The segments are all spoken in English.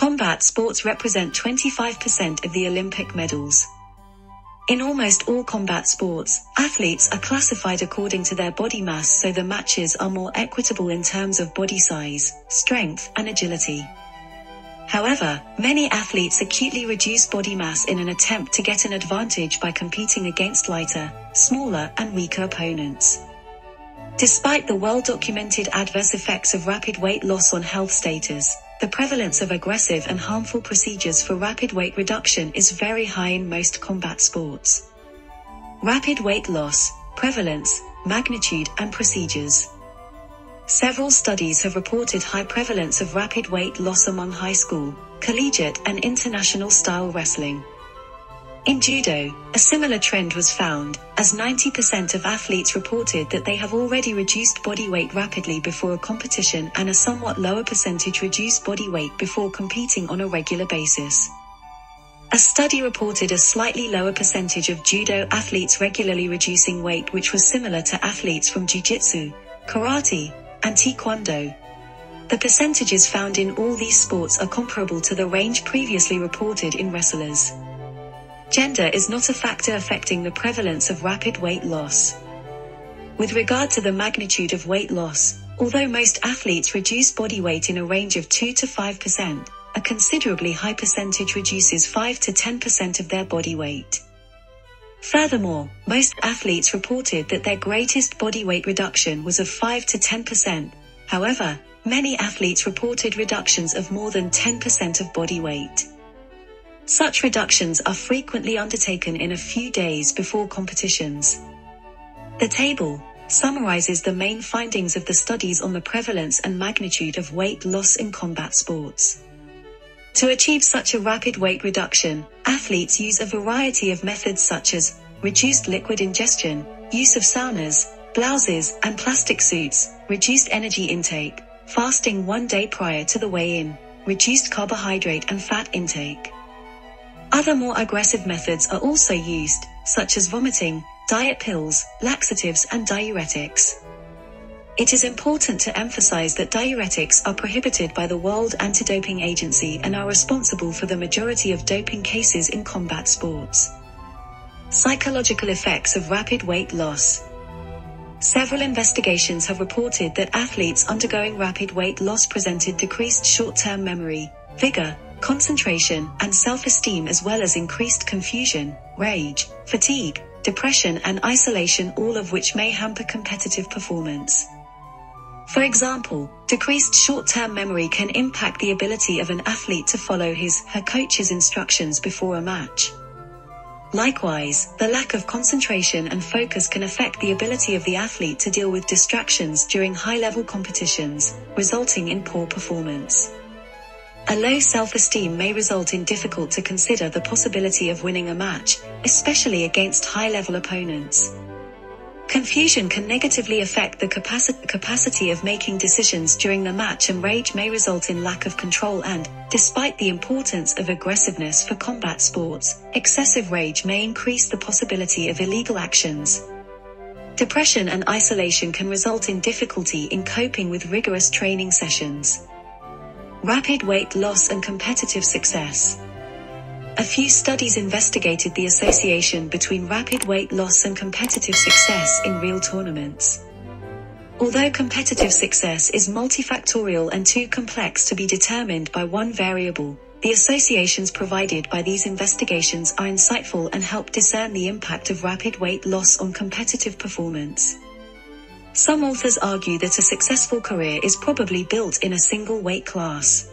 Combat sports represent 25% of the Olympic medals. In almost all combat sports, athletes are classified according to their body mass, so the matches are more equitable in terms of body size, strength, and agility. However, many athletes acutely reduce body mass in an attempt to get an advantage by competing against lighter, smaller, and weaker opponents. Despite the well-documented adverse effects of rapid weight loss on health status, the prevalence of aggressive and harmful procedures for rapid weight reduction is very high in most combat sports. Rapid weight loss, prevalence, magnitude, and procedures. Several studies have reported high prevalence of rapid weight loss among high school, collegiate, and international style wrestling. In judo, a similar trend was found, as 90% of athletes reported that they have already reduced body weight rapidly before a competition, and a somewhat lower percentage reduce body weight before competing on a regular basis. A study reported a slightly lower percentage of judo athletes regularly reducing weight, which was similar to athletes from jiu-jitsu, karate, and taekwondo. The percentages found in all these sports are comparable to the range previously reported in wrestlers. Gender is not a factor affecting the prevalence of rapid weight loss. With regard to the magnitude of weight loss, although most athletes reduce body weight in a range of 2 to 5%, a considerably high percentage reduces 5 to 10% of their body weight. Furthermore, most athletes reported that their greatest body weight reduction was of 5 to 10%. However, many athletes reported reductions of more than 10% of body weight. Such reductions are frequently undertaken in a few days before competitions. The table summarizes the main findings of the studies on the prevalence and magnitude of weight loss in combat sports. To achieve such a rapid weight reduction, athletes use a variety of methods such as reduced liquid ingestion, use of saunas, blouses, and plastic suits, reduced energy intake, fasting one day prior to the weigh-in, reduced carbohydrate and fat intake. Other more aggressive methods are also used, such as vomiting, diet pills, laxatives, and diuretics. It is important to emphasize that diuretics are prohibited by the World Anti-Doping Agency and are responsible for the majority of doping cases in combat sports. Psychological effects of rapid weight loss. Several investigations have reported that athletes undergoing rapid weight loss presented decreased short-term memory, vigor, concentration, and self-esteem, as well as increased confusion, rage, fatigue, depression, and isolation, all of which may hamper competitive performance. For example, decreased short-term memory can impact the ability of an athlete to follow his/her coach's instructions before a match. Likewise, the lack of concentration and focus can affect the ability of the athlete to deal with distractions during high-level competitions, resulting in poor performance. A low self-esteem may result in difficult to consider the possibility of winning a match, especially against high-level opponents. Confusion can negatively affect the capacity of making decisions during the match, and rage may result in lack of control and, despite the importance of aggressiveness for combat sports, excessive rage may increase the possibility of illegal actions. Depression and isolation can result in difficulty in coping with rigorous training sessions. Rapid weight loss and competitive success. A few studies investigated the association between rapid weight loss and competitive success in real tournaments. Although competitive success is multifactorial and too complex to be determined by one variable, the associations provided by these investigations are insightful and help discern the impact of rapid weight loss on competitive performance. Some authors argue that a successful career is probably built in a single weight class.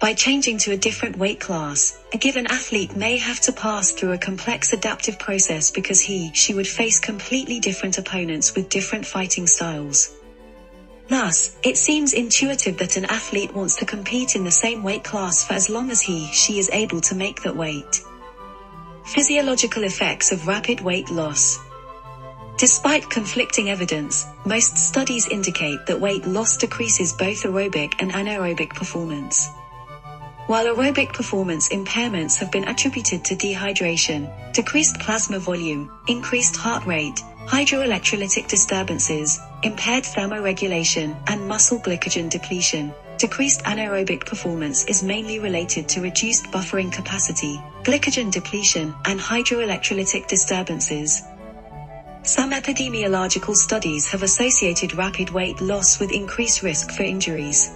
By changing to a different weight class, a given athlete may have to pass through a complex adaptive process because he/she would face completely different opponents with different fighting styles. Thus, it seems intuitive that an athlete wants to compete in the same weight class for as long as he/she is able to make that weight. Physiological effects of rapid weight loss. Despite conflicting evidence, most studies indicate that weight loss decreases both aerobic and anaerobic performance. While aerobic performance impairments have been attributed to dehydration, decreased plasma volume, increased heart rate, hydroelectrolytic disturbances, impaired thermoregulation, and muscle glycogen depletion, Decreased anaerobic performance is mainly related to reduced buffering capacity, glycogen depletion, and hydroelectrolytic disturbances. Some epidemiological studies have associated rapid weight loss with increased risk for injuries.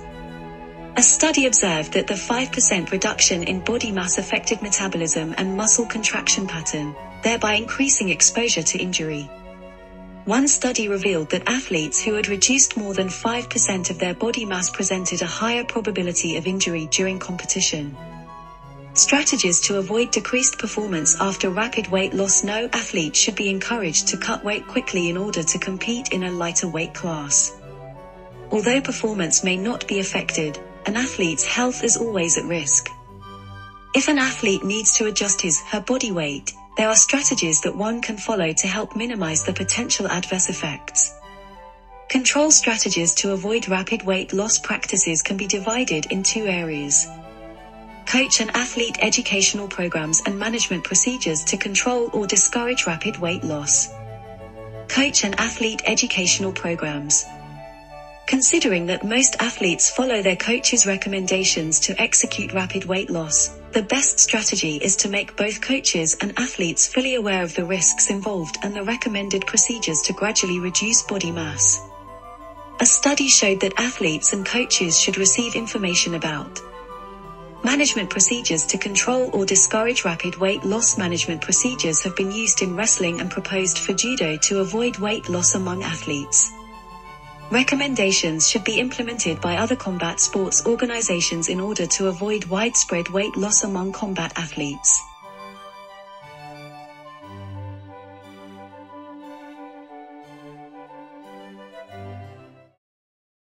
A study observed that the 5% reduction in body mass affected metabolism and muscle contraction pattern, thereby increasing exposure to injury. One study revealed that athletes who had reduced more than 5% of their body mass presented a higher probability of injury during competition. Strategies to avoid decreased performance after rapid weight loss. No athlete should be encouraged to cut weight quickly in order to compete in a lighter weight class. Although performance may not be affected, an athlete's health is always at risk. If an athlete needs to adjust his/her body weight, there are strategies that one can follow to help minimize the potential adverse effects. Control strategies to avoid rapid weight loss practices can be divided in two areas: coach and athlete educational programs and management procedures to control or discourage rapid weight loss. Coach and athlete educational programs. Considering that most athletes follow their coach's recommendations to execute rapid weight loss, the best strategy is to make both coaches and athletes fully aware of the risks involved and the recommended procedures to gradually reduce body mass. A study showed that athletes and coaches should receive information about management procedures to control or discourage rapid weight loss. Management procedures have been used in wrestling and proposed for judo to avoid weight loss among athletes. Recommendations should be implemented by other combat sports organizations in order to avoid widespread weight loss among combat athletes.